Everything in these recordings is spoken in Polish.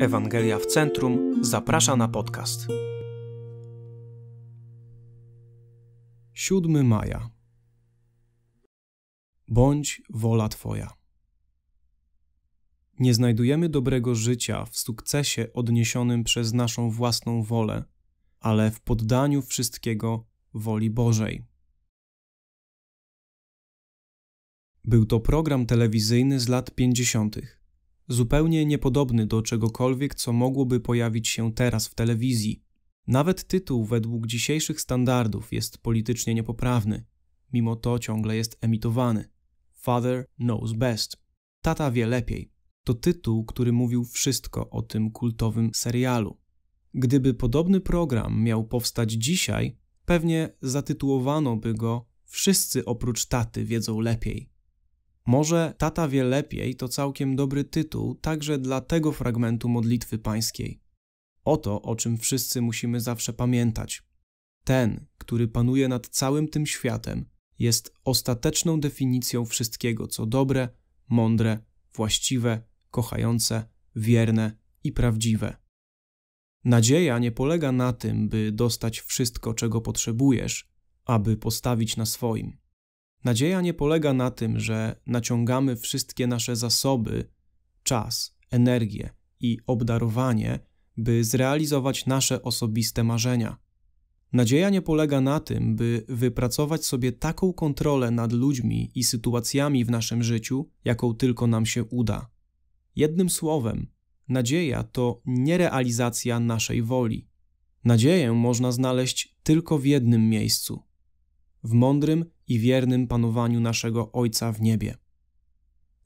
Ewangelia w Centrum zaprasza na podcast. 7 maja. Bądź wola Twoja. Nie znajdujemy dobrego życia w sukcesie odniesionym przez naszą własną wolę, ale w poddaniu wszystkiego woli Bożej. Był to program telewizyjny z lat 50. Zupełnie niepodobny do czegokolwiek, co mogłoby pojawić się teraz w telewizji. Nawet tytuł według dzisiejszych standardów jest politycznie niepoprawny. Mimo to ciągle jest emitowany. Father Knows Best. Tata wie lepiej. To tytuł, który mówił wszystko o tym kultowym serialu. Gdyby podobny program miał powstać dzisiaj, pewnie zatytułowano by go Wszyscy oprócz taty wiedzą lepiej. Może Tata wie lepiej to całkiem dobry tytuł także dla tego fragmentu modlitwy pańskiej. Oto, o czym wszyscy musimy zawsze pamiętać. Ten, który panuje nad całym tym światem, jest ostateczną definicją wszystkiego, co dobre, mądre, właściwe, kochające, wierne i prawdziwe. Nadzieja nie polega na tym, by dostać wszystko, czego potrzebujesz, aby postawić na swoim. Nadzieja nie polega na tym, że naciągamy wszystkie nasze zasoby, czas, energię i obdarowanie, by zrealizować nasze osobiste marzenia. Nadzieja nie polega na tym, by wypracować sobie taką kontrolę nad ludźmi i sytuacjami w naszym życiu, jaką tylko nam się uda. Jednym słowem, nadzieja to nierealizacja naszej woli. Nadzieję można znaleźć tylko w jednym miejscu. W mądrym i wiernym panowaniu naszego Ojca w niebie.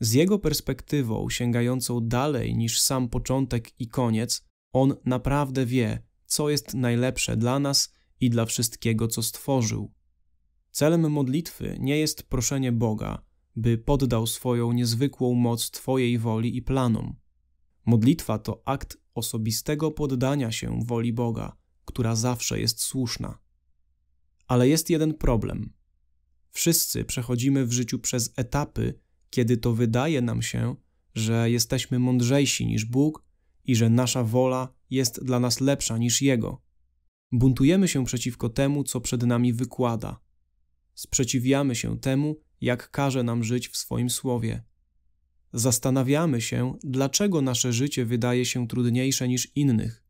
Z Jego perspektywą sięgającą dalej niż sam początek i koniec, On naprawdę wie, co jest najlepsze dla nas i dla wszystkiego, co stworzył. Celem modlitwy nie jest proszenie Boga, by poddał swoją niezwykłą moc Twojej woli i planom. Modlitwa to akt osobistego poddania się woli Boga, która zawsze jest słuszna. Ale jest jeden problem. Wszyscy przechodzimy w życiu przez etapy, kiedy to wydaje nam się, że jesteśmy mądrzejsi niż Bóg i że nasza wola jest dla nas lepsza niż Jego. Buntujemy się przeciwko temu, co przed nami wykłada. Sprzeciwiamy się temu, jak każe nam żyć w swoim słowie. Zastanawiamy się, dlaczego nasze życie wydaje się trudniejsze niż innych.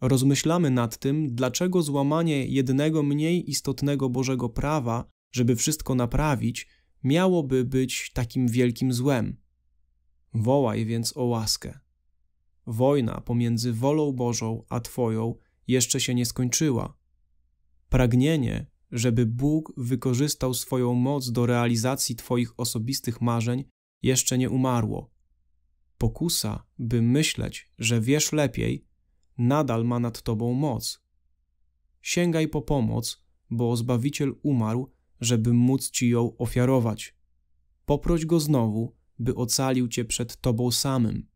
Rozmyślamy nad tym, dlaczego złamanie jednego mniej istotnego Bożego prawa, żeby wszystko naprawić, miałoby być takim wielkim złem. Wołaj więc o łaskę. Wojna pomiędzy wolą Bożą a Twoją jeszcze się nie skończyła. Pragnienie, żeby Bóg wykorzystał swoją moc do realizacji Twoich osobistych marzeń, jeszcze nie umarło. Pokusa, by myśleć, że wiesz lepiej, nadal ma nad Tobą moc. Sięgaj po pomoc, bo Zbawiciel umarł, żeby móc Ci ją ofiarować. Poproś Go znowu, by ocalił Cię przed Tobą samym.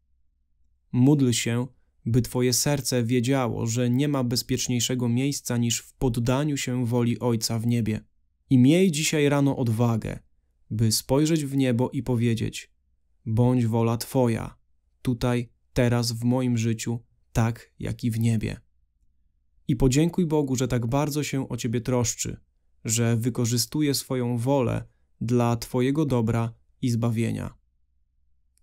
Módl się, by Twoje serce wiedziało, że nie ma bezpieczniejszego miejsca niż w poddaniu się woli Ojca w niebie. I miej dzisiaj rano odwagę, by spojrzeć w niebo i powiedzieć: bądź wola Twoja, tutaj, teraz w moim życiu, tak jak i w niebie. I podziękuj Bogu, że tak bardzo się o Ciebie troszczy, że wykorzystuje swoją wolę dla Twojego dobra i zbawienia.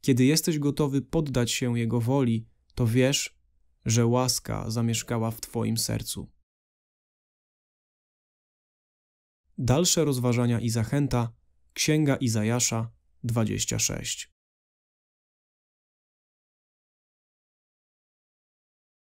Kiedy jesteś gotowy poddać się Jego woli, to wiesz, że łaska zamieszkała w Twoim sercu. Dalsze rozważania i zachęta. Księga Izajasza 26.